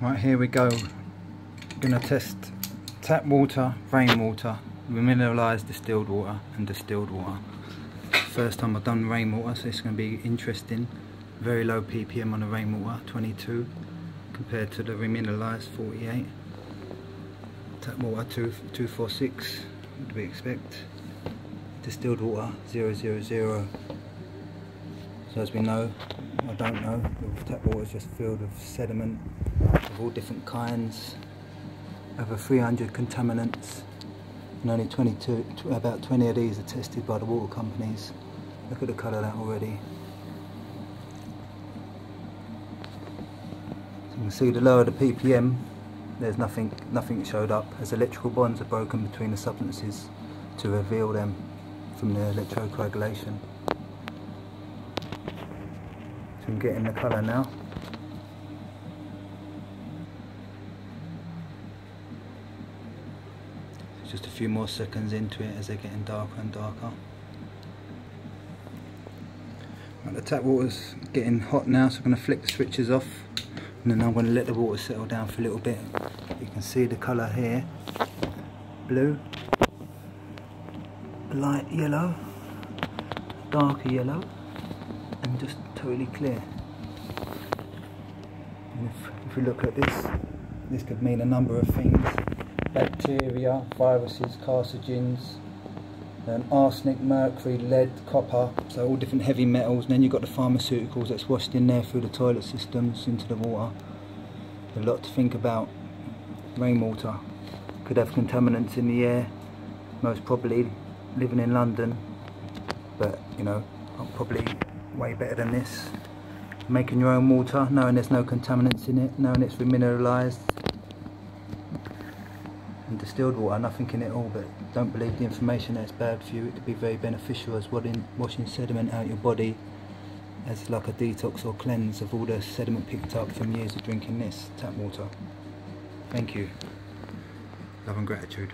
Right, here we go. I'm going to test tap water, rainwater, remineralized distilled water and distilled water. First time I've done rainwater, so it's going to be interesting. Very low ppm on the rainwater, 22, compared to the remineralized 48. Tap water 246, what do we expect? Distilled water 000. So as we know, I don't know, the tap water is just filled with sediment of all different kinds, over 300 contaminants, and only about 20 of these are tested by the water companies. Look at the colour of that already. So you can see the lower the ppm, there's nothing showed up, as electrical bonds are broken between the substances to reveal them from the electrocoagulation. So I'm getting the colour now. Just a few more seconds into it as they're getting darker and darker. Right, the tap water's getting hot now, so I'm going to flick the switches off and then I'm going to let the water settle down for a little bit. You can see the colour here, blue, light yellow, darker yellow and just totally clear. And if we look at this could mean a number of things. Bacteria, viruses, carcinogens, arsenic, mercury, lead, copper, so all different heavy metals. And then you've got the pharmaceuticals that's washed in there through the toilet systems into the water. A lot to think about. Rainwater could have contaminants in the air, most probably, living in London, but you know, I'm probably way better than this. Making your own water, knowing there's no contaminants in it, knowing it's remineralized. And distilled water, nothing in it all, but don't believe the information that's bad for you. It could be very beneficial as washing sediment out your body, as like a detox or cleanse of all the sediment picked up from years of drinking this tap water. Thank you. Love and gratitude.